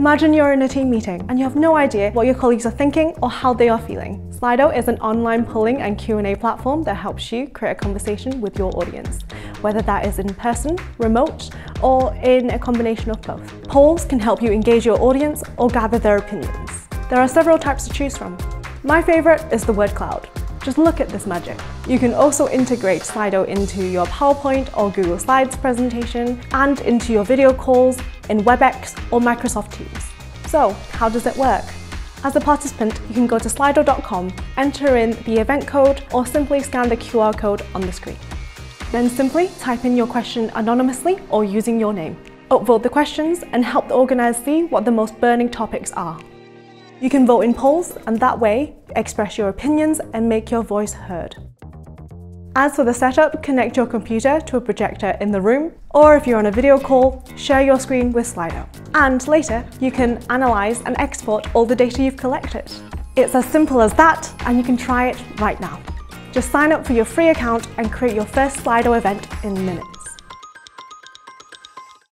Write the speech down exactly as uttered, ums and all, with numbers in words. Imagine you're in a team meeting and you have no idea what your colleagues are thinking or how they are feeling. Slido is an online polling and Q and A platform that helps you create a conversation with your audience, whether that is in person, remote, or in a combination of both. Polls can help you engage your audience or gather their opinions. There are several types to choose from. My favorite is the word cloud. Just look at this magic. You can also integrate Slido into your PowerPoint or Google Slides presentation and into your video calls in WebEx or Microsoft Teams. So, how does it work? As a participant, you can go to slido dot com, enter in the event code, or simply scan the Q R code on the screen. Then simply type in your question anonymously or using your name. Upvote the questions and help the organizers see what the most burning topics are. You can vote in polls and that way express your opinions and make your voice heard. As for the setup, connect your computer to a projector in the room, or if you're on a video call, share your screen with Slido. And later, you can analyze and export all the data you've collected. It's as simple as that, and you can try it right now. Just sign up for your free account and create your first Slido event in minutes.